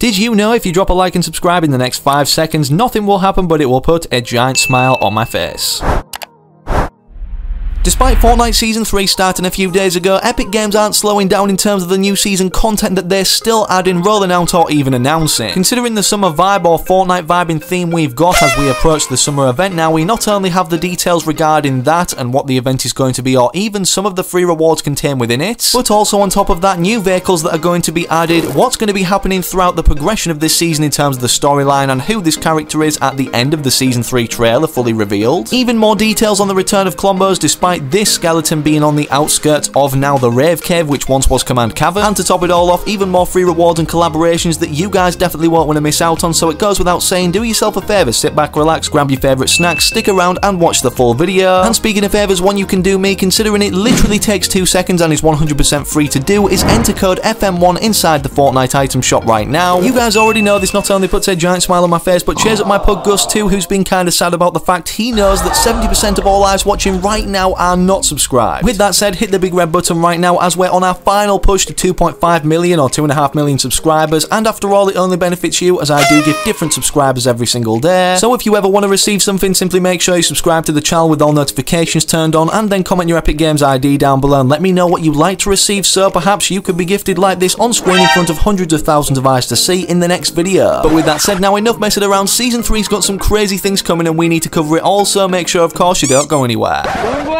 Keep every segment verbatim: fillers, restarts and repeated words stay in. Did you know if you drop a like and subscribe in the next five seconds, nothing will happen but it will put a giant smile on my face. Despite Fortnite Season three starting a few days ago, Epic Games aren't slowing down in terms of the new season content that they're still adding, rolling out or even announcing. Considering the summer vibe or Fortnite vibing theme we've got as we approach the summer event now, we not only have the details regarding that and what the event is going to be or even some of the free rewards contained within it, but also on top of that, new vehicles that are going to be added, what's going to be happening throughout the progression of this season in terms of the storyline and who this character is at the end of the Season three trailer fully revealed. Even more details on the return of Klombos despite this skeleton being on the outskirts of now the Rave Cave, which once was Command Cavern. And to top it all off, even more free rewards and collaborations that you guys definitely won't want to miss out on, so it goes without saying, do yourself a favour, sit back, relax, grab your favourite snacks, stick around and watch the full video. And speaking of favours, one you can do me, considering it literally takes two seconds and is one hundred percent free to do, is enter code F M one inside the Fortnite item shop right now. You guys already know this not only puts a giant smile on my face, but cheers up my pug Gus too, who's been kind of sad about the fact he knows that seventy percent of all eyes watching right now are not subscribed. With that said, hit the big red button right now as we're on our final push to two point five million or two point five million subscribers, and after all, it only benefits you as I do give different subscribers every single day. So if you ever want to receive something, simply make sure you subscribe to the channel with all notifications turned on, and then comment your Epic Games I D down below and let me know what you'd like to receive, so perhaps you could be gifted like this on screen in front of hundreds of thousands of eyes to see in the next video. But with that said, now enough messing around, Season three's got some crazy things coming and we need to cover it all, so make sure of course you don't go anywhere.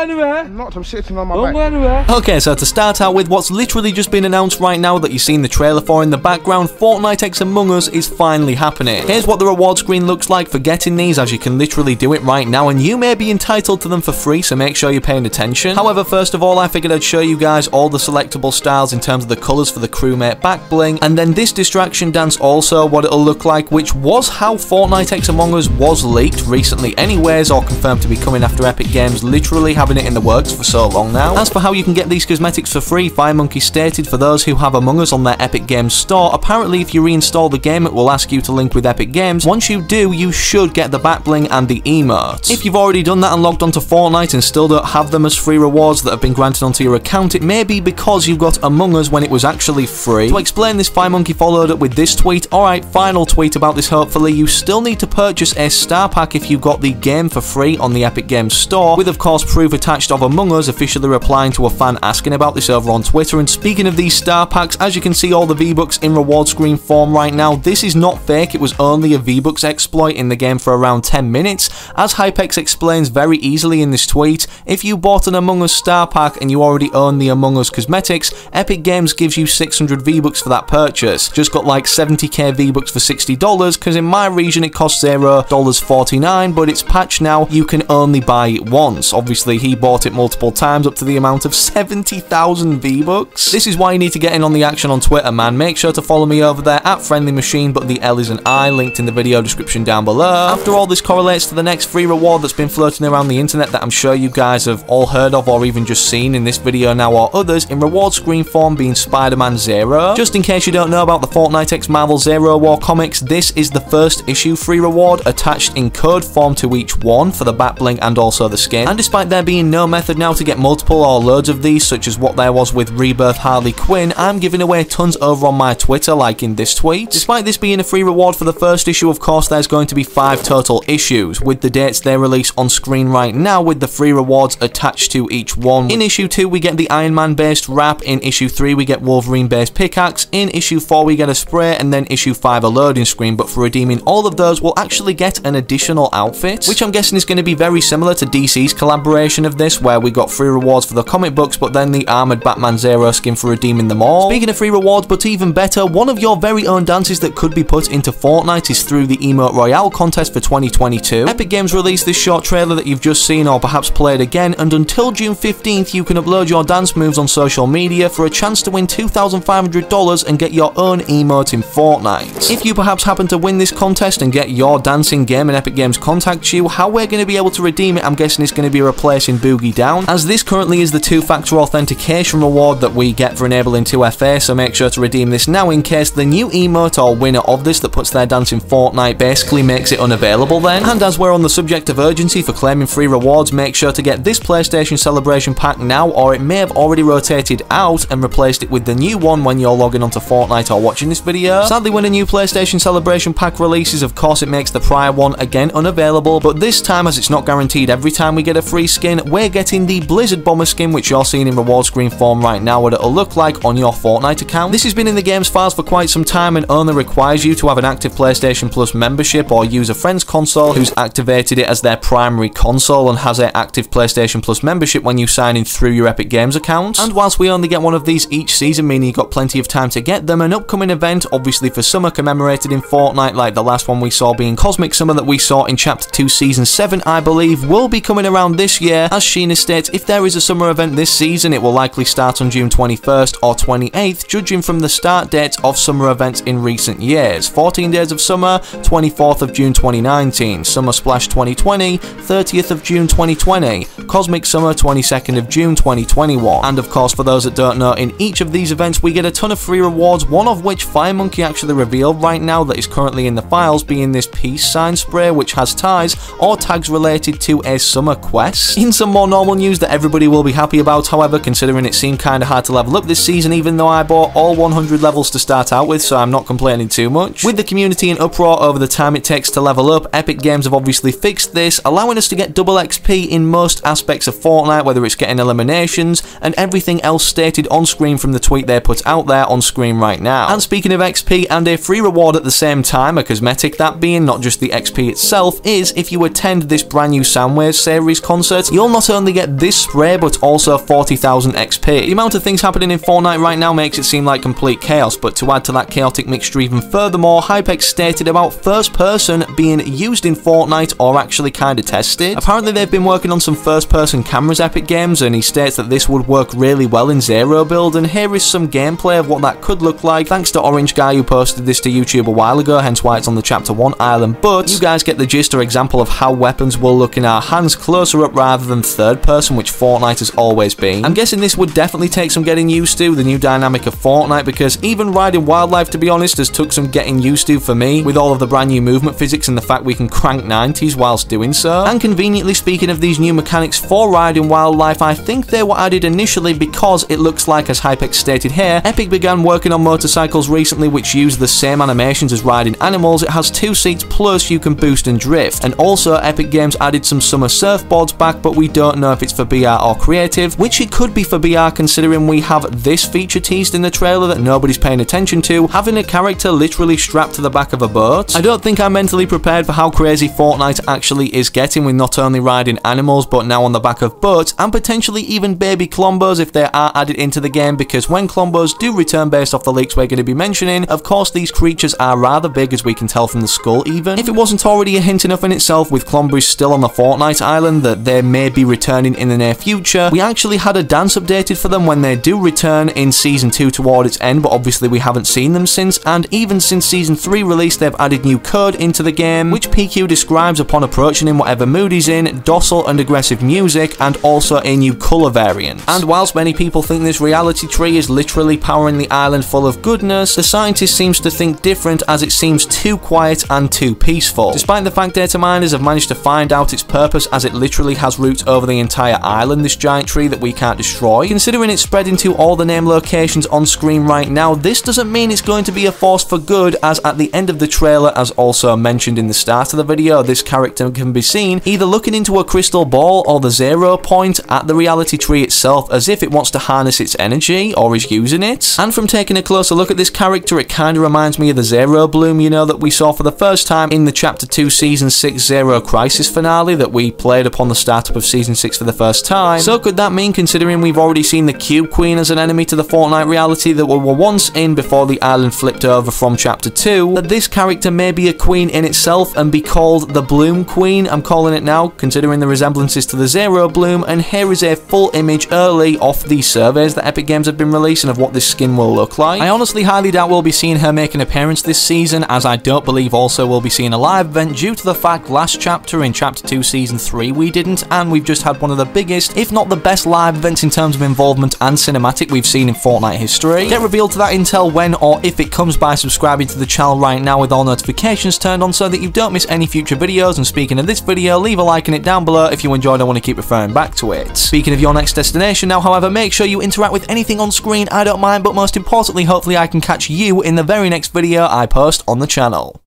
I'm not, I'm sitting on my back. Okay, so to start out with, what's literally just been announced right now that you've seen the trailer for in the background, Fortnite X Among Us is finally happening. Here's what the reward screen looks like for getting these, as you can literally do it right now, and you may be entitled to them for free, so make sure you're paying attention. However, first of all, I figured I'd show you guys all the selectable styles in terms of the colours for the crewmate back bling, and then this distraction dance also, what it'll look like, which was how Fortnite X Among Us was leaked recently anyways, or confirmed to be coming after Epic Games literally having it in the works for so long now. As for how you can get these cosmetics for free, FireMonkey stated for those who have Among Us on their Epic Games store, apparently if you reinstall the game it will ask you to link with Epic Games. Once you do, you should get the back bling and the emotes. If you've already done that and logged onto Fortnite and still don't have them as free rewards that have been granted onto your account, it may be because you got Among Us when it was actually free. To explain this, FireMonkey followed up with this tweet. Alright, final tweet about this hopefully. You still need to purchase a star pack if you got the game for free on the Epic Games store, with of course proof attached of Among Us, officially replying to a fan asking about this over on Twitter. And speaking of these star packs, as you can see all the V-Bucks in reward screen form right now, this is not fake, it was only a V-Bucks exploit in the game for around ten minutes. As Hypex explains very easily in this tweet, if you bought an Among Us star pack and you already own the Among Us cosmetics, Epic Games gives you six hundred V-Bucks for that purchase. Just got like seventy K V-Bucks for sixty dollars, because in my region it costs zero dollars forty-nine, but it's patched now, you can only buy it once. Obviously he bought it multiple times up to the amount of seventy thousand V-Bucks. This is why you need to get in on the action on Twitter, man. Make sure to follow me over there at Friendly Machine, but the L is an I, linked in the video description down below. After all, this correlates to the next free reward that's been floating around the internet that I'm sure you guys have all heard of or even just seen in this video now or others, in reward screen form being Spider-Man Zero. Just in case you don't know about the Fortnite X Marvel Zero War comics, this is the first issue free reward attached in code form to each one for the bat bling and also the skin. And despite there being no method now to get multiple or loads of these, such as what there was with Rebirth Harley Quinn, I'm giving away tons over on my Twitter, like in this tweet. Despite this being a free reward for the first issue, of course there's going to be five total issues, with the dates they release on screen right now, with the free rewards attached to each one. In issue two we get the Iron Man based wrap, in issue three we get Wolverine based pickaxe, in issue four we get a spray, and then issue five a loading screen. But for redeeming all of those we'll actually get an additional outfit, which I'm guessing is going to be very similar to D C's collaboration of this, where we got free rewards for the comic books but then the Armored Batman Zero skin for redeeming them all. Speaking of free rewards, but even better, one of your very own dances that could be put into Fortnite is through the Emote Royale contest for twenty twenty-two. Epic Games released this short trailer that you've just seen or perhaps played again, and until June fifteenth you can upload your dance moves on social media for a chance to win two thousand five hundred dollars and get your own emote in Fortnite. If you perhaps happen to win this contest and get your dancing game and Epic Games contacts you, how we're going to be able to redeem it, I'm guessing it's going to be replacing boogie down, as this currently is the two-factor authentication reward that we get for enabling two F A, so make sure to redeem this now in case the new emote or winner of this that puts their dance in Fortnite basically makes it unavailable then. And as we're on the subject of urgency for claiming free rewards, make sure to get this PlayStation Celebration Pack now, or it may have already rotated out and replaced it with the new one when you're logging onto Fortnite or watching this video. Sadly, when a new PlayStation Celebration Pack releases, of course it makes the prior one again unavailable, but this time, as it's not guaranteed every time we get a free skin, we're getting the Blizzard Bomber skin, which you're seeing in reward screen form right now, what it'll look like on your Fortnite account. This has been in the game's files for quite some time and only requires you to have an active PlayStation Plus membership or use a friend's console who's activated it as their primary console and has an active PlayStation Plus membership when you sign in through your Epic Games account. And whilst we only get one of these each season, meaning you've got plenty of time to get them, an upcoming event obviously for summer commemorated in Fortnite, like the last one we saw being Cosmic Summer that we saw in Chapter two Season seven I believe, will be coming around this year. As Sheena states, if there is a summer event this season, it will likely start on June twenty-first or twenty-eighth, judging from the start dates of summer events in recent years. fourteen days of summer, twenty-fourth of June twenty nineteen, Summer Splash twenty twenty, thirtieth of June twenty twenty, Cosmic Summer twenty-second of June twenty twenty-one. And of course, for those that don't know, in each of these events we get a ton of free rewards, one of which FireMonkey actually revealed right now that is currently in the files, being this peace sign spray, which has ties or tags related to a summer quest. In some more normal news that everybody will be happy about, however, considering it seemed kind of hard to level up this season, even though I bought all one hundred levels to start out with, so I'm not complaining too much. With the community in uproar over the time it takes to level up, Epic Games have obviously fixed this, allowing us to get double X P in most aspects of Fortnite, whether it's getting eliminations and everything else stated on screen from the tweet they put out there on screen right now. And speaking of X P and a free reward at the same time, a cosmetic that being, not just the X P itself, is if you attend this brand new Soundwave series concert, you'll not only get this spray but also forty thousand X P. The amount of things happening in Fortnite right now makes it seem like complete chaos, but to add to that chaotic mixture even furthermore, Hypex stated about first person being used in Fortnite or actually kinda tested. Apparently they've been working on some first person cameras, Epic Games, and he states that this would work really well in Zero Build, and here is some gameplay of what that could look like thanks to Orange Guy, who posted this to YouTube a while ago, hence why it's on the Chapter one island, but you guys get the gist or example of how weapons will look in our hands closer up rather than third person, which Fortnite has always been. I'm guessing this would definitely take some getting used to, the new dynamic of Fortnite, because even riding wildlife, to be honest, has took some getting used to for me, with all of the brand new movement physics and the fact we can crank nineties whilst doing so. And conveniently, speaking of these new mechanics for riding wildlife, I think they were added initially because it looks like, as Hypex stated here, Epic began working on motorcycles recently which use the same animations as riding animals. It has two seats plus you can boost and drift. And also Epic Games added some summer surfboards back, but we don't know if it's for B R or creative, which it could be for B R considering we have this feature teased in the trailer that nobody's paying attention to, having a character literally strapped to the back of a boat. I don't think I'm mentally prepared for how crazy Fortnite actually is getting, with not only riding animals but now on the back of boats, and potentially even baby Klombos if they are added into the game, because when Klombos do return based off the leaks we're going to be mentioning, of course these creatures are rather big, as we can tell from the skull even. If it wasn't already a hint enough in itself with Klombos still on the Fortnite island that they may be returning in the near future, we actually had a dance updated for them when they do return in Season two toward its end, but obviously we haven't seen them since, and even since Season three release they've added new code into the game, which P Q describes upon approaching in whatever mood he's in, docile and aggressive music, and also a new colour variant. And whilst many people think this reality tree is literally powering the island full of goodness, the scientist seems to think different, as it seems too quiet and too peaceful. Despite the fact data miners have managed to find out its purpose, as it literally has roots over the entire island, this giant tree that we can't destroy. Considering it's spread into all the name locations on screen right now, this doesn't mean it's going to be a force for good, as at the end of the trailer, as also mentioned in the start of the video, this character can be seen either looking into a crystal ball or the Zero Point at the reality tree itself, as if it wants to harness its energy or is using it. And from taking a closer look at this character, it kind of reminds me of the Zero Bloom, you know, that we saw for the first time in the Chapter two Season six Zero Crisis finale that we played upon the startup of Season six for the first time. So could that mean, considering we've already seen the Cube Queen as an enemy to the Fortnite reality that we were once in before the island flipped over from Chapter two, that this character may be a queen in itself and be called the Bloom Queen, I'm calling it now, considering the resemblances to the Zero Bloom, and here is a full image early off the surveys that Epic Games have been releasing of what this skin will look like. I honestly highly doubt we'll be seeing her make an appearance this season, as I don't believe also we'll be seeing a live event due to the fact last chapter in Chapter two Season three we didn't, and we've just just had one of the biggest, if not the best live events in terms of involvement and cinematic we've seen in Fortnite history. Get revealed to that intel when or if it comes by subscribing to the channel right now with all notifications turned on so that you don't miss any future videos. And speaking of this video, leave a like on it down below if you enjoyed and want to keep referring back to it. Speaking of your next destination now, however, make sure you interact with anything on screen, I don't mind, but most importantly, hopefully I can catch you in the very next video I post on the channel.